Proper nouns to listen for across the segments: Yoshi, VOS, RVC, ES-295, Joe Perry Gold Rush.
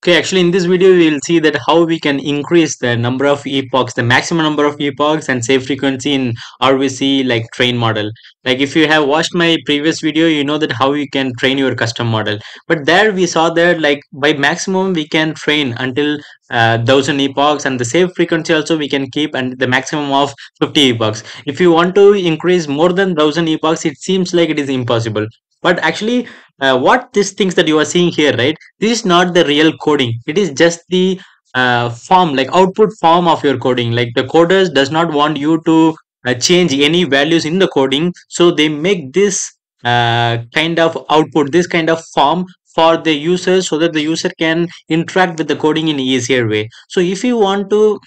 Okay, actually in this video we will see that how we can increase the number of epochs, the maximum number of epochs and save frequency in RVC like train model. Like if you have watched my previous video, you know that how you can train your custom model. But there we saw that like by maximum we can train until 1000 epochs, and the save frequency also we can keep and the maximum of 50 epochs. If you want to increase more than 1000 epochs, it seems like it is impossible. But actually what these things that you are seeing here, right, this is not the real coding. It is just the form, like output form of your coding. Like the coders does not want you to change any values in the coding, so they make this kind of output, this kind of form for the user, so that the user can interact with the coding in easier way. So if you want to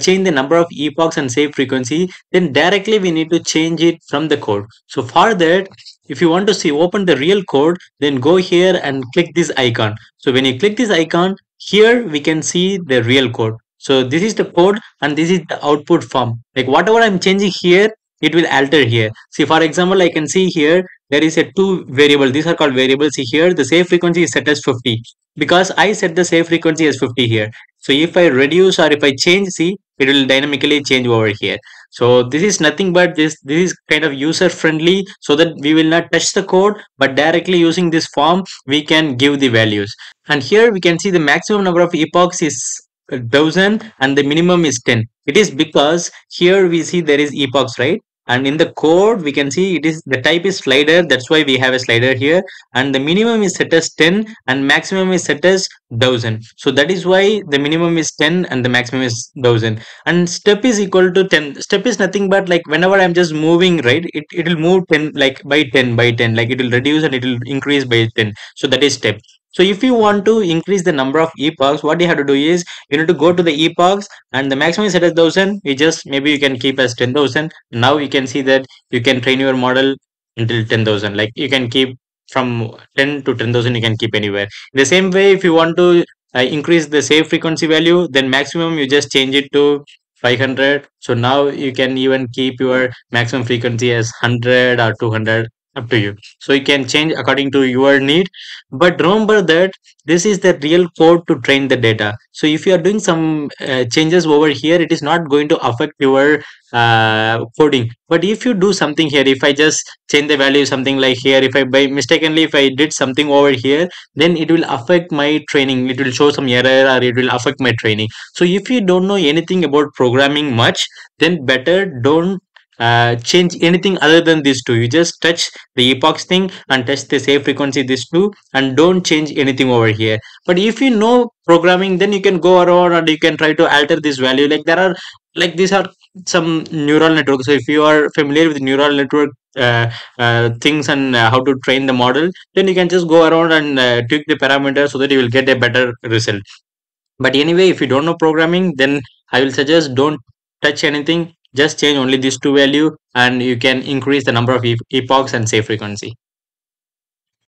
change the number of epochs and save frequency, then directly we need to change it from the code. So for that, if you want to see open the real code, then go here and click this icon. So when you click this icon, here we can see the real code. So this is the code and this is the output form. Like whatever I'm changing here, it will alter here. See, for example, I can see here there is a two variable. These are called variables. See here, the save frequency is set as 50 because I set the save frequency as 50 here. So if I reduce or if I change, see, it will dynamically change over here. So this is nothing but this is kind of user friendly, so that we will not touch the code, but directly using this form we can give the values. And here we can see the maximum number of epochs is 1000 and the minimum is 10. It is because here we see there is epochs, right? And in the code we can see it is, the type is slider, that's why we have a slider here, and the minimum is set as 10 and maximum is set as 1000. So that is why the minimum is 10 and the maximum is 1000. And step is equal to 10. Step is nothing but like whenever I'm just moving, right, it will move 10, like by 10, like it will reduce and it will increase by 10. So that is step. So if you want to increase the number of epochs, what you have to do is you need to go to the epochs, and the maximum is set as 1000. You just maybe you can keep as 10,000. Now you can see that you can train your model until 10,000. Like you can keep from 10 to 10,000. You can keep anywhere. The same way, if you want to increase the save frequency value, then maximum you just change it to 500. So now you can even keep your maximum frequency as 100 or 200. Up to you. So you can change according to your need, but remember that this is the real code to train the data. So if you are doing some changes over here, it is not going to affect your coding. But if you do something here, if I just change the value something like here, if I by mistakenly if I did something over here, then it will affect my training. It will show some error or it will affect my training. So if you don't know anything about programming much, then better don't change anything other than these two. You just touch the epochs thing and touch the save frequency, these two, and don't change anything over here. But if you know programming, then you can go around and you can try to alter this value. Like there are, like these are some neural networks. So if you are familiar with neural network things and how to train the model, then you can just go around and tweak the parameters so that you will get a better result. But anyway, if you don't know programming, then I will suggest don't touch anything. Just change only these two values and you can increase the number of epochs and save frequency.